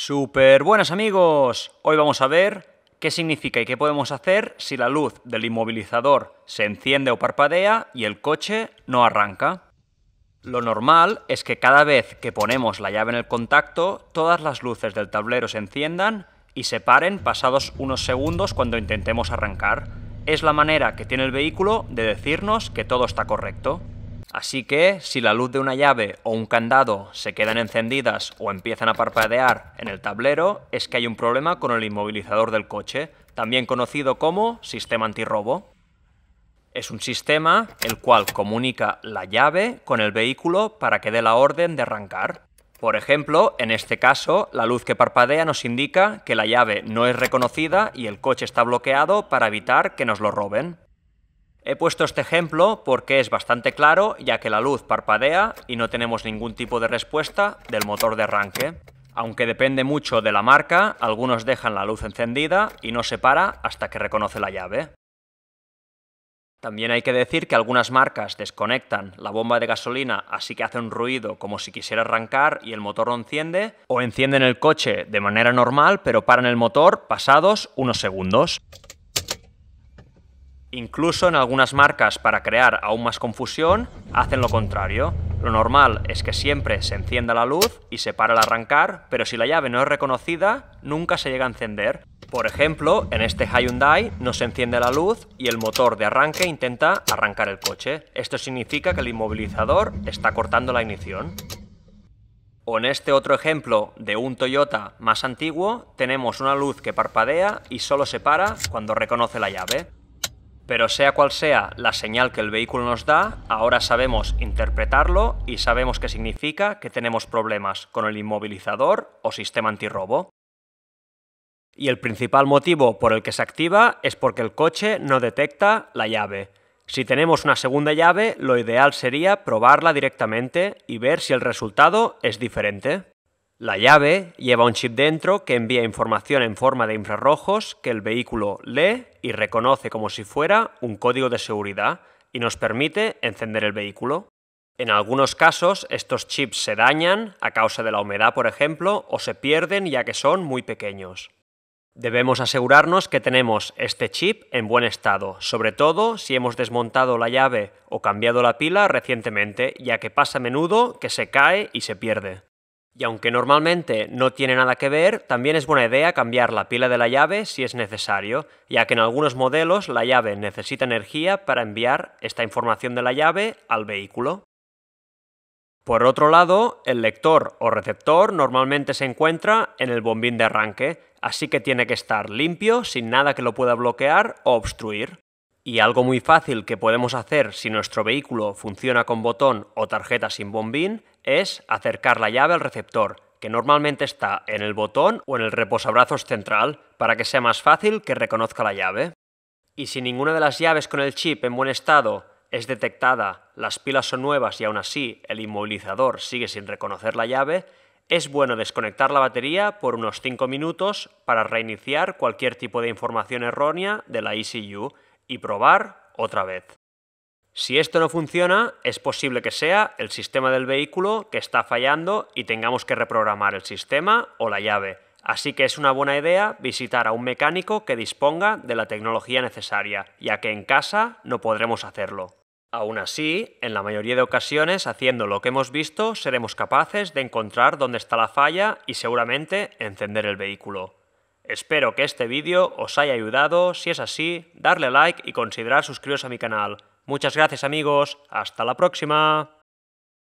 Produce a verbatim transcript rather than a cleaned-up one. Super buenas amigos, hoy vamos a ver qué significa y qué podemos hacer si la luz del inmovilizador se enciende o parpadea y el coche no arranca. Lo normal es que cada vez que ponemos la llave en el contacto, todas las luces del tablero se enciendan y se paren pasados unos segundos cuando intentemos arrancar. Es la manera que tiene el vehículo de decirnos que todo está correcto. Así que, si la luz de una llave o un candado se quedan encendidas o empiezan a parpadear en el tablero, es que hay un problema con el inmovilizador del coche, también conocido como sistema antirrobo. Es un sistema el cual comunica la llave con el vehículo para que dé la orden de arrancar. Por ejemplo, en este caso, la luz que parpadea nos indica que la llave no es reconocida y el coche está bloqueado para evitar que nos lo roben. He puesto este ejemplo porque es bastante claro, ya que la luz parpadea y no tenemos ningún tipo de respuesta del motor de arranque. Aunque depende mucho de la marca, algunos dejan la luz encendida y no se para hasta que reconoce la llave. También hay que decir que algunas marcas desconectan la bomba de gasolina, así que hace un ruido como si quisiera arrancar y el motor no enciende, o encienden el coche de manera normal pero paran el motor pasados unos segundos. Incluso en algunas marcas, para crear aún más confusión, hacen lo contrario. Lo normal es que siempre se encienda la luz y se para al arrancar, pero si la llave no es reconocida, nunca se llega a encender. Por ejemplo, en este Hyundai no se enciende la luz y el motor de arranque intenta arrancar el coche. Esto significa que el inmovilizador está cortando la ignición. O en este otro ejemplo de un Toyota más antiguo, tenemos una luz que parpadea y solo se para cuando reconoce la llave. Pero sea cual sea la señal que el vehículo nos da, ahora sabemos interpretarlo y sabemos qué significa que tenemos problemas con el inmovilizador o sistema antirrobo. Y el principal motivo por el que se activa es porque el coche no detecta la llave. Si tenemos una segunda llave, lo ideal sería probarla directamente y ver si el resultado es diferente. La llave lleva un chip dentro que envía información en forma de infrarrojos que el vehículo lee y reconoce como si fuera un código de seguridad y nos permite encender el vehículo. En algunos casos, estos chips se dañan a causa de la humedad, por ejemplo, o se pierden ya que son muy pequeños. Debemos asegurarnos que tenemos este chip en buen estado, sobre todo si hemos desmontado la llave o cambiado la pila recientemente, ya que pasa a menudo que se cae y se pierde. Y aunque normalmente no tiene nada que ver, también es buena idea cambiar la pila de la llave si es necesario, ya que en algunos modelos la llave necesita energía para enviar esta información de la llave al vehículo. Por otro lado, el lector o receptor normalmente se encuentra en el bombín de arranque, así que tiene que estar limpio, sin nada que lo pueda bloquear o obstruir. Y algo muy fácil que podemos hacer si nuestro vehículo funciona con botón o tarjeta sin bombín es acercar la llave al receptor, que normalmente está en el botón o en el reposabrazos central, para que sea más fácil que reconozca la llave. Y si ninguna de las llaves con el chip en buen estado es detectada, las pilas son nuevas y aún así el inmovilizador sigue sin reconocer la llave, es bueno desconectar la batería por unos cinco minutos para reiniciar cualquier tipo de información errónea de la E C U y probar otra vez. Si esto no funciona, es posible que sea el sistema del vehículo que está fallando y tengamos que reprogramar el sistema o la llave, así que es una buena idea visitar a un mecánico que disponga de la tecnología necesaria, ya que en casa no podremos hacerlo. Aún así, en la mayoría de ocasiones, haciendo lo que hemos visto, seremos capaces de encontrar dónde está la falla y seguramente encender el vehículo. Espero que este vídeo os haya ayudado, si es así, darle like y considerar suscribiros a mi canal. Muchas gracias amigos, hasta la próxima.